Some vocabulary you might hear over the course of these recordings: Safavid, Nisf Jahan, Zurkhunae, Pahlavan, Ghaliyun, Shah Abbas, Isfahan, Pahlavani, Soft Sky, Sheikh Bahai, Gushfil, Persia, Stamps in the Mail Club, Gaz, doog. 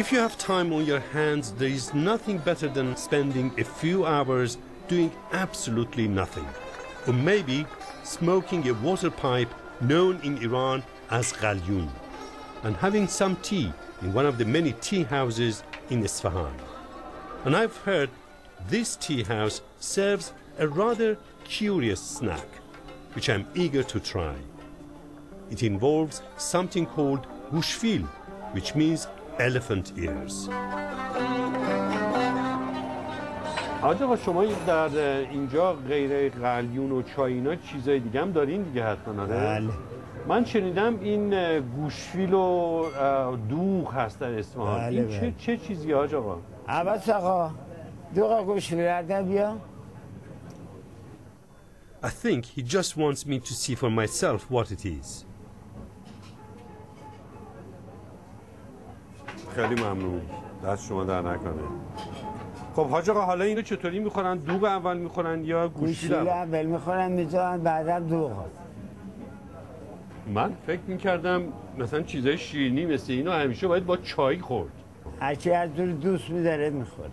If you have time on your hands, there is nothing better than spending a few hours doing absolutely nothing. Or maybe smoking a water pipe known in Iran as Ghaliyun, and having some tea in one of the many tea houses in Isfahan. And I've heard this tea house serves a rather curious snack, which I'm eager to try. It involves something called Gushfil, which means elephant ears. آقا شما در اینجا غیر قلیون و چاینا چیزای دیگه هم دارین دیگه حتما بله من شنیدم این گوشفیل و دوغ هست در اصفهان این چه چیزیه آقا عباس آقا دوغ گوشفیل آقا بیا I think he just wants me to see for myself what it is. خیلی ممنون دست شما در نکنه خب حاج آقا حالا اینو چطوری میخورن دوغ اول میخورن یا گوشفیل اول میخورن میذارن بعدا دوغ من فکر میکردم مثلا چیزای شیرینی مثل اینو همیشه باید با چای خورد هرچی از دور دوست میداره میخوره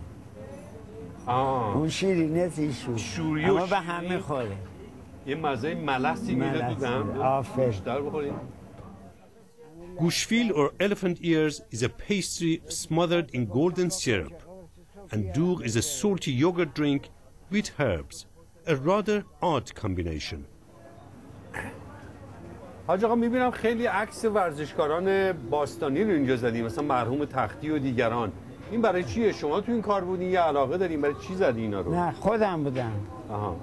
اون شیرینه ایشون شوری اما به همه خوره یه مزه ملسی میده دودم بیشتر بخوریم Gushfil or elephant ears is a pastry smothered in golden syrup and doog is a salty yogurt drink with herbs, a rather odd combination. حاج آقا میبینم خیلی عکس ورزشکاران باستانی رو اینجا زدیم مثلا مرحوم تختی و دیگران این برای چیه شما تو این کار بودین یا علاقه دارین برای چی زدی اینا رو نه خودم بودم آها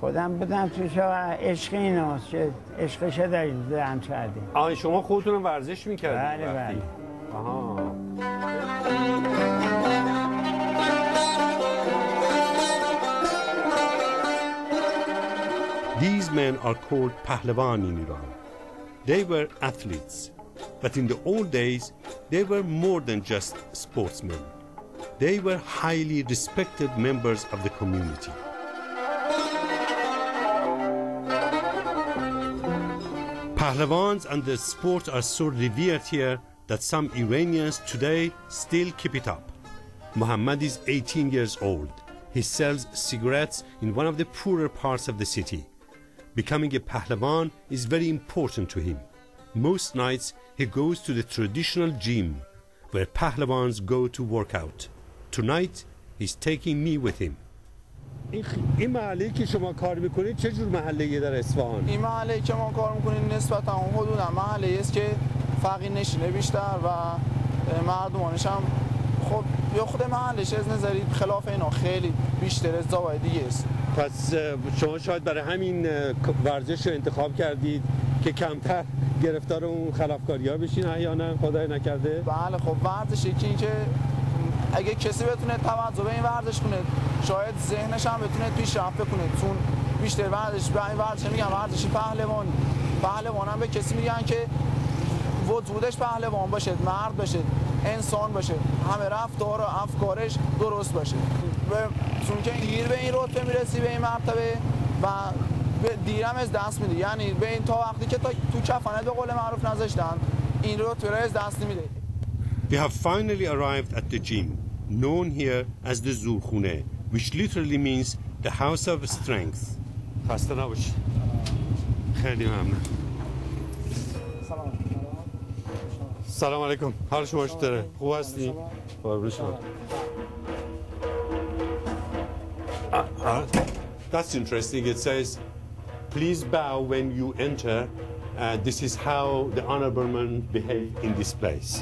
خودم بودم توش عشق ایناست چه عشقش دارم کردیم آها شما خودتون ورزش می‌کردید بله بله آها These men are called Pahlavani in Iran They were athletes, but in the old days, they were more than just sportsmen. They were highly respected members of the community. Pahlavans and their sport are so revered here that some Iranians today still keep it up. Muhammad is 18 years old. He sells cigarettes in one of the poorer parts of the city. Becoming a Pahlavan is very important to him. Most nights he goes to the traditional gym where Pahlavans go to work out. Tonight he's taking me with him. این محله که شما کار میکنید چه جور محله‌ای در اصفهان؟ این محله که ما کار میکنیم نسبتاً اون حدوداً محله‌ای است که فقیر نشینه بیشتر و مردمانش هم خب یا خود محلش از نظری خلاف اینا خیلی بیشتر از جاهای دیگه است. پس شما شاید برای همین ورزش رو انتخاب کردید که کمتر گرفتار اون خلافکاری‌ها بشین احیانا خدای نکرده بله خب ورزش یکی که اگه کسی بتونه توجه به این ورزش کنه شاید ذهنش هم بتونه پیشرفت کنه چون بیشتر ورزش به این ورزش میگن ورزش پهلوان پهلوان هم به کسی میگن که وجودش پهلوان باشه مرد باشه انسان باشه همه رفتار و افکارش درست باشه چون که گیر به این رتبه میرسی به این مرتبه و دیرم از دست میده یعنی به این تا وقتی که تو کفنت به قول معروف نذاشتن این رتبه را از دست میده We have finally arrived at the gym known here as the Zurkhunae which literally means the house of strength خسته نباشی خیلی ممنون سلام علیکم حال شما چطوره خوب هستی قربون شما That's interesting. It says, please bow when you enter. This is how the honorablemen behave in this place.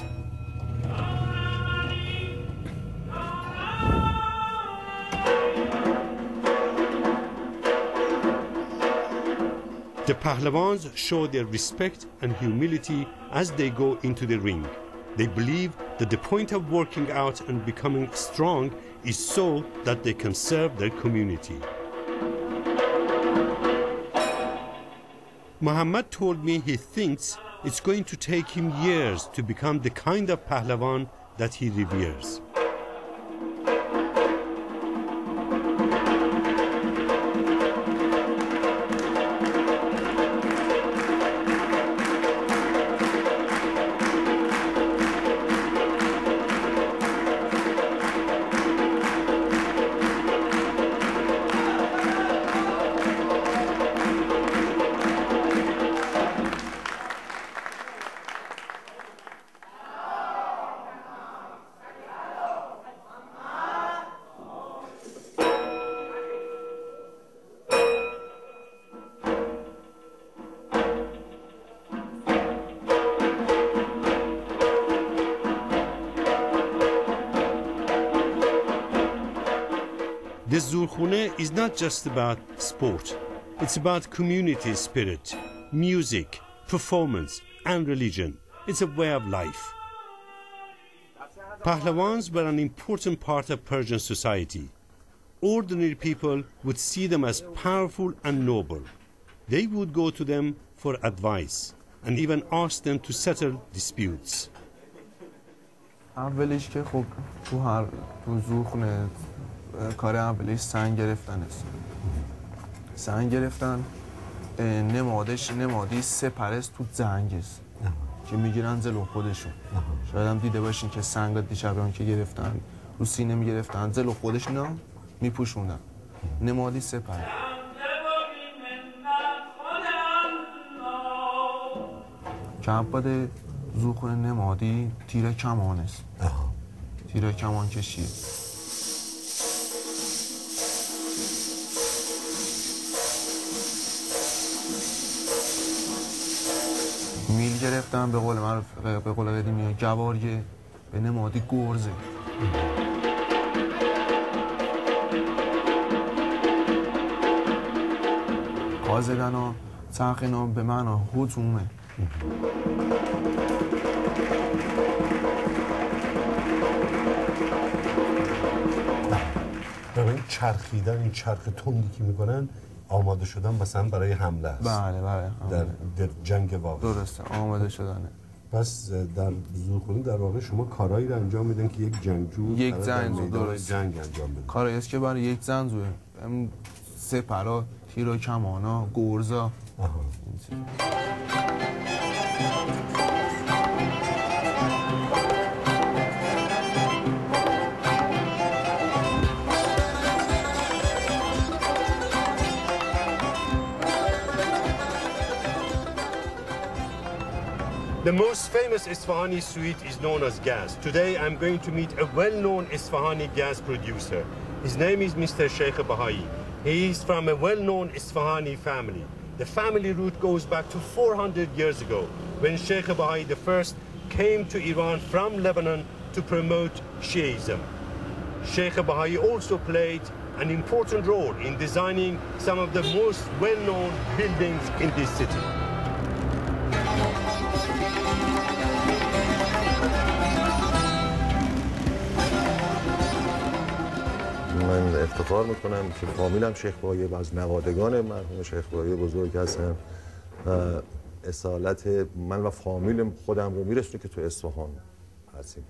The Pahlavans show their respect and humility as they go into the ring. They believe that the point of working out and becoming strong is so that they can serve their community. Muhammad told me he thinks it's going to take him years to become the kind of Pahlavan that he reveres. Zurkhunae is not just about sport. It's about community spirit, music, performance, and religion. It's a way of life. Pahlavans were an important part of Persian society. Ordinary people would see them as powerful and noble. They would go to them for advice and even ask them to settle disputes. که میگیرن زلو خودشون شاید هم دیده باشین که سنگ دیشبیان که گرفتن رو سینه میگرفتن زلو خودشون هم میپوشوندن نمادی سپر کمپاد زوخونه نمادی تیره کمان است تیره کمان کشیه گرفتم به قول من به قول قدیمی جواریه به نمادی گرزه قازدن ها تقینا به معنا حجومه برای چرخیدن این چرخ تندی که میکنن آماده شدن مثلا برای حمله است. بله بله. در جنگ واقعی. درسته آماده شدنه. پس در زورخونه در واقع شما کارایی را انجام میدن که یک جنگجو یک زنجو درست جنگ انجام بده. کاری است که برای یک زنجوه. همین سپرا، تیرا، کمانا، گرزا. The most famous Isfahani sweet is known as Gaz. Today I'm going to meet a well-known Isfahani Gaz producer. His name is Mr. Sheikh Bahai. He is from a well-known Isfahani family. The family root goes back to 400 years ago when Sheikh Bahai I came to Iran from Lebanon to promote Shiism. Sheikh Bahai also played an important role in designing some of the most well-known buildings in this city. من افتخار میکنم که فامیلم شیخ بهایی و از نوادگان مرحوم شیخ بهایی بزرگ هستم و اصالت من و فامیل خودم رو میرسونه که تو اصفهان هستیم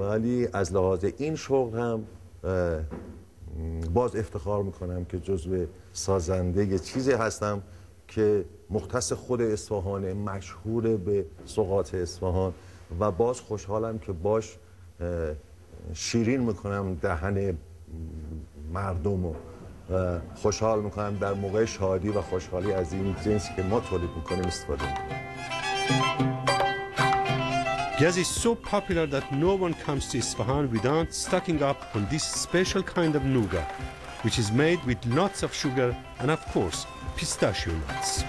ولی از لحاظ این شغل هم باز افتخار میکنم که جزو سازنده یه چیزی هستم که مختص خود اصفهانه مشهور به سقاط اصفهان و باز خوشحالم که باش شیرین میکنم دهن مردم رو خوشحال میکنم در موقع شادی و خوشحالی از این جنسی که ما تولید میکنیم استفاده میکنیم Gaz is so popular that no one comes to Isfahan without stocking up on this special kind of nougat which is made with lots of sugar and of course pistachio nuts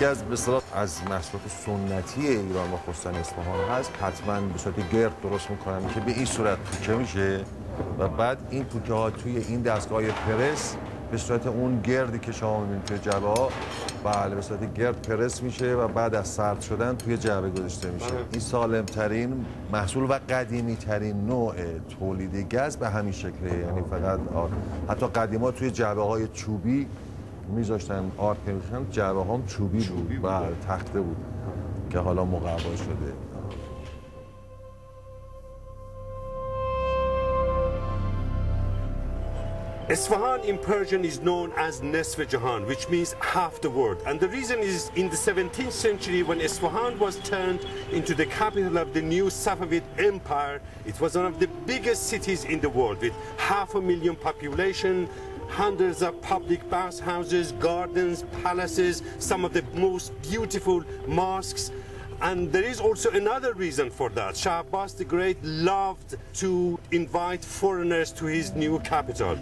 گاز به اصطلاح از محصولات سنتی ایران و خراسان اصفهان هست حتما به صورت گرد درست میکنم که به این صورت پوکه میشه و بعد این پوکه ها توی این دستگاه پرس به صورت اون گردی که شما میبینید توی جعبه ها بله به صورت گرد پرس میشه و بعد از سرد شدن توی جعبه گذاشته میشه این سالم ترین محصول و قدیمی ترین نوع تولید گاز به همین شکله یعنی فقط حتی قدیما توی جعبه های چوبی میذاشتن آرد که میخوان جعبه هم چوبی بود و تخته بود که حالا مقوا شده Isfahan in Persian is known as Nisf Jahan which means half the world and the reason is in the 17th century when Isfahan was turned into the capital of the new Safavid empire it was one of the biggest cities in the world with half a million population hundreds of public bathhouses, gardens, palaces, some of the most beautiful mosques. And there is also another reason for that. Shah Abbas the Great loved to invite foreigners to his new capital.